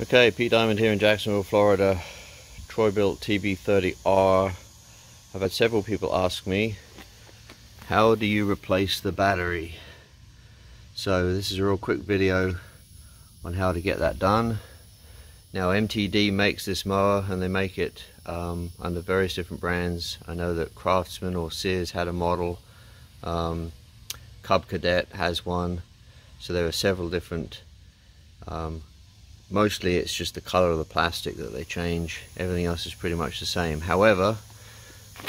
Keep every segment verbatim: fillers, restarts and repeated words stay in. Okay, Pete Dymond here in Jacksonville, Florida. Troy-Bilt T B thirty R. I've had several people ask me, how do you replace the battery? So this is a real quick video on how to get that done. Now M T D makes this mower, and they make it um, under various different brands. I know that Craftsman or Sears had a model. Um, Cub Cadet has one. So there are several different um, mostly it's just the color of the plastic that they change. Everything else is pretty much the same. However,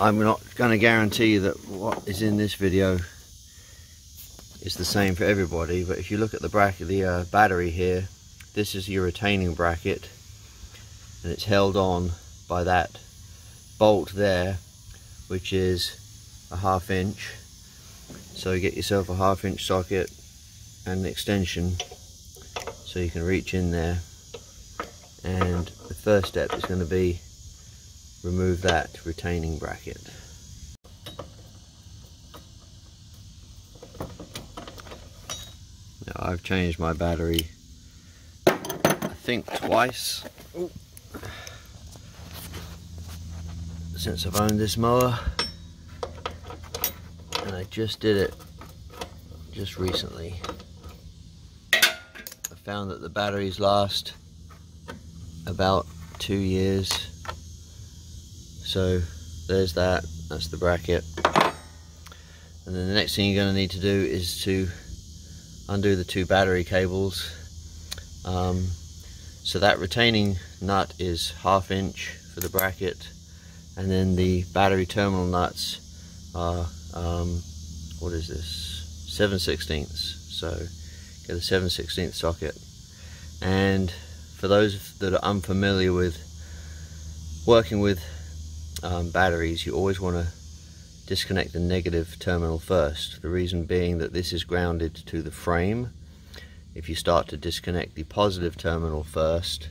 I'm not going to guarantee that what is in this video is the same for everybody, but if you look at the bracket, the uh, battery here, this is your retaining bracket, and it's held on by that bolt there, which is a half inch. So get yourself a half inch socket and an extension, so you can reach in there, and the first step is going to be remove that retaining bracket. Now I've changed my battery I think twice since I've owned this mower, and I just did it just recently. Found that the batteries last about two years, so there's that. That's the bracket, and then the next thing you're going to need to do is to undo the two battery cables. Um, so that retaining nut is half inch for the bracket, and then the battery terminal nuts are um, what is this, seven sixteenths, so get a seven sixteenths socket. And for those that are unfamiliar with working with um, batteries, you always want to disconnect the negative terminal first. The reason being that this is grounded to the frame. If you start to disconnect the positive terminal first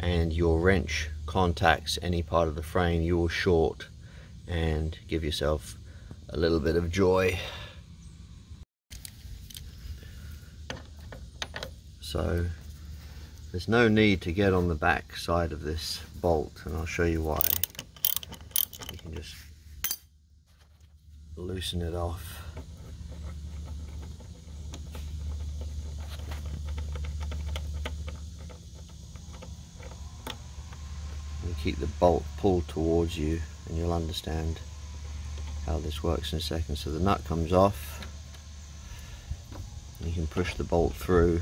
and your wrench contacts any part of the frame, you will short and give yourself a little bit of joy. So there's no need to get on the back side of this bolt, and I'll show you why. You can just loosen it off. You keep the bolt pulled towards you, and you'll understand how this works in a second. So the nut comes off, and you can push the bolt through.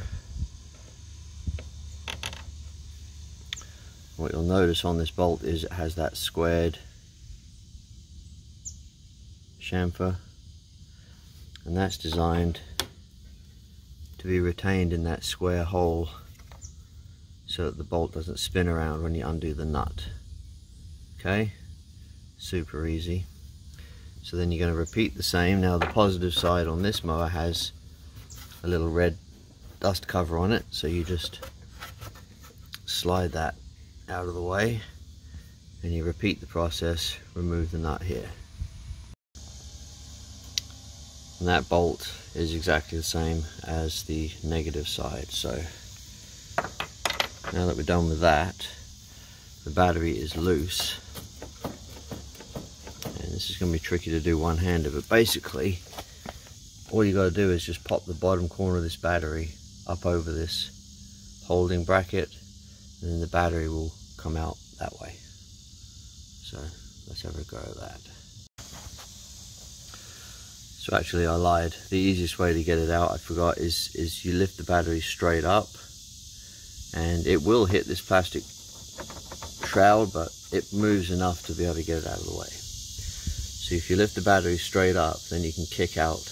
What you'll notice on this bolt is it has that squared chamfer, and that's designed to be retained in that square hole so that the bolt doesn't spin around when you undo the nut. Okay, super easy. So then you're going to repeat the same. Now the positive side on this mower has a little red dust cover on it, so you just slide that out of the way, and you repeat the process. Remove the nut here, and that bolt is exactly the same as the negative side. So now that we're done with that, the battery is loose, and this is going to be tricky to do one-handed, but basically all you got to do is just pop the bottom corner of this battery up over this holding bracket, and then the battery will come out that way. So let's have a go at that. So actually I lied. The easiest way to get it out, I forgot, is, is you lift the battery straight up, and it will hit this plastic shroud, but it moves enough to be able to get it out of the way. So if you lift the battery straight up, then you can kick out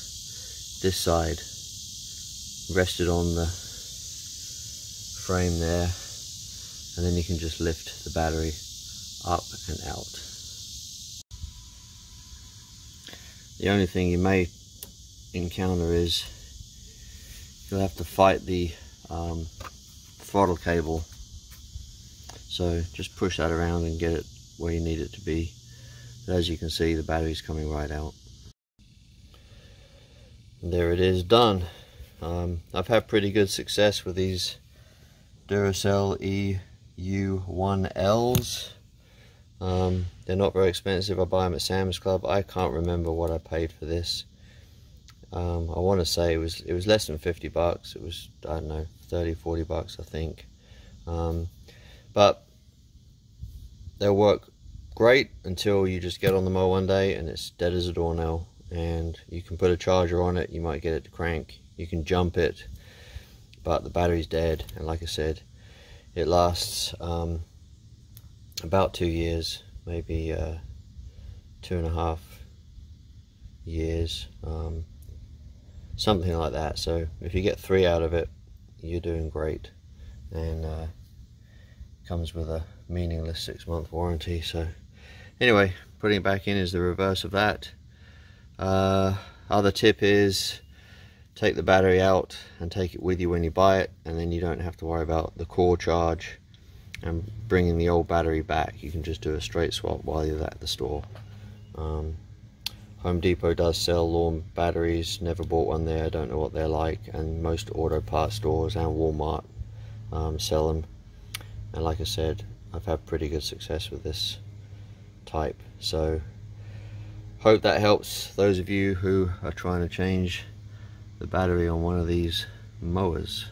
this side, rest it on the frame there, and then you can just lift the battery up and out. The only thing you may encounter is you'll have to fight the um, throttle cable. So just push that around and get it where you need it to be. But as you can see, the battery's coming right out. And there it is, done. Um, I've had pretty good success with these Duracell E U one Ls. Um, they're not very expensive. I buy them at Sam's Club. I can't remember what I paid for this. Um, I want to say it was it was less than fifty bucks. It was, I don't know, thirty, forty bucks, I think. Um, but they'll work great until you just get on the mower one day and it's dead as a doornail. And you can put a charger on it, you might get it to crank, you can jump it, but the battery's dead. And like I said, it lasts um, about two years, maybe uh, two and a half years, um, something like that. So if you get three out of it, you're doing great. And uh, comes with a meaningless six month warranty. So anyway, putting it back in is the reverse of that. Uh, other tip is take the battery out and take it with you when you buy it, and then you don't have to worry about the core charge and bringing the old battery back. You can just do a straight swap while you're at the store. um, Home Depot does sell lawn batteries. Never bought one there, don't know what they're like, and most auto parts stores and Walmart um, sell them. And like I said, I've had pretty good success with this type, so hope that helps those of you who are trying to change the battery on one of these mowers.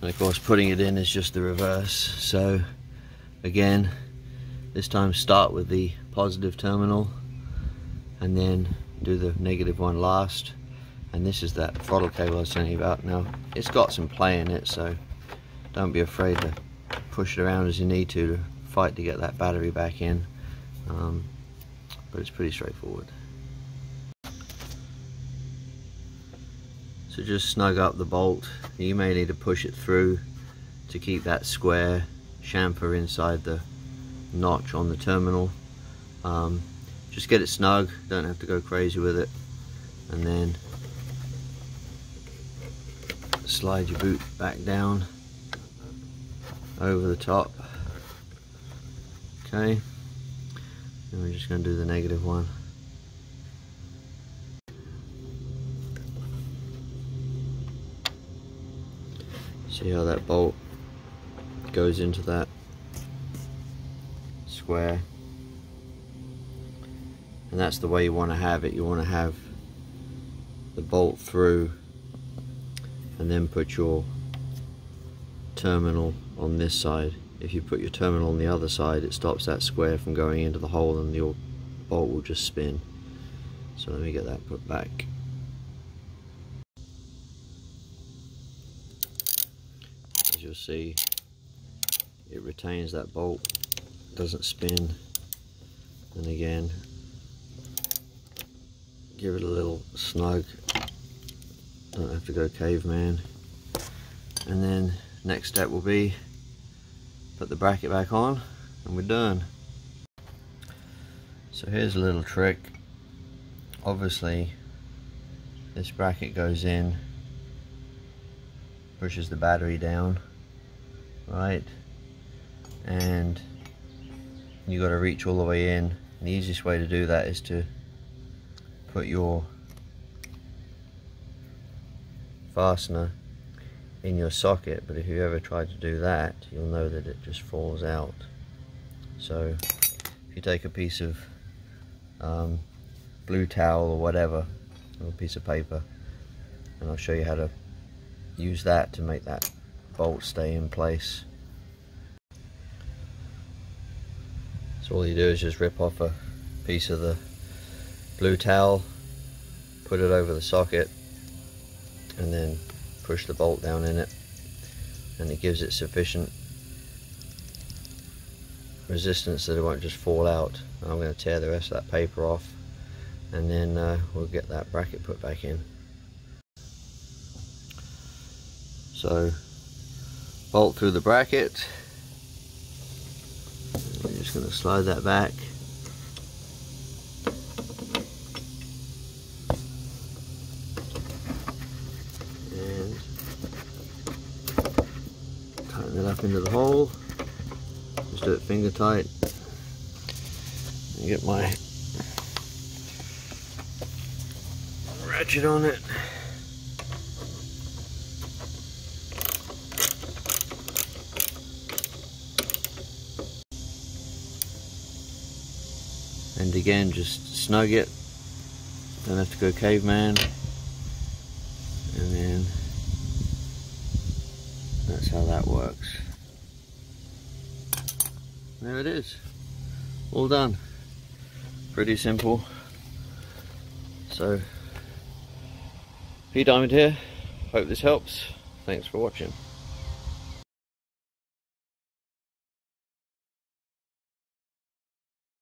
And of course, putting it in is just the reverse. So again, this time start with the positive terminal and then do the negative one last. And this is that throttle cable I was telling you about. Now, it's got some play in it, so don't be afraid to push it around as you need to, to fight to get that battery back in. Um, but it's pretty straightforward. So just snug up the bolt. You may need to push it through to keep that square chamfer inside the notch on the terminal. Um, just get it snug, don't have to go crazy with it, and then slide your boot back down over the top. Okay, and we're just going to do the negative one. See how that bolt goes into that square, and that's the way you want to have it. You want to have the bolt through and then put your terminal on this side. If you put your terminal on the other side, it stops that square from going into the hole and the bolt will just spin. So let me get that put back. As you'll see, it retains that bolt, doesn't spin. And again, give it a little snug, don't have to go caveman. And then next step will be put the bracket back on and we're done. So here's a little trick. Obviously this bracket goes in, pushes the battery down, right, and you got to reach all the way in. And the easiest way to do that is to put your fastener in your socket, but if you ever try to do that, you'll know that it just falls out. So if you take a piece of um, blue towel or whatever, a little piece of paper, and I'll show you how to use that to make that bolt stay in place. So all you do is just rip off a piece of the blue towel, put it over the socket, and then push the bolt down in it, and it gives it sufficient resistance that it won't just fall out. I'm going to tear the rest of that paper off, and then uh, we'll get that bracket put back in. So bolt through the bracket, I'm just going to slide that back. Into the hole, just do it finger tight, and get my ratchet on it, and again just snug it, don't have to go caveman, and then that's how that works. There it is, all done. Pretty simple. So Pete Dymond here, hope this helps, thanks for watching.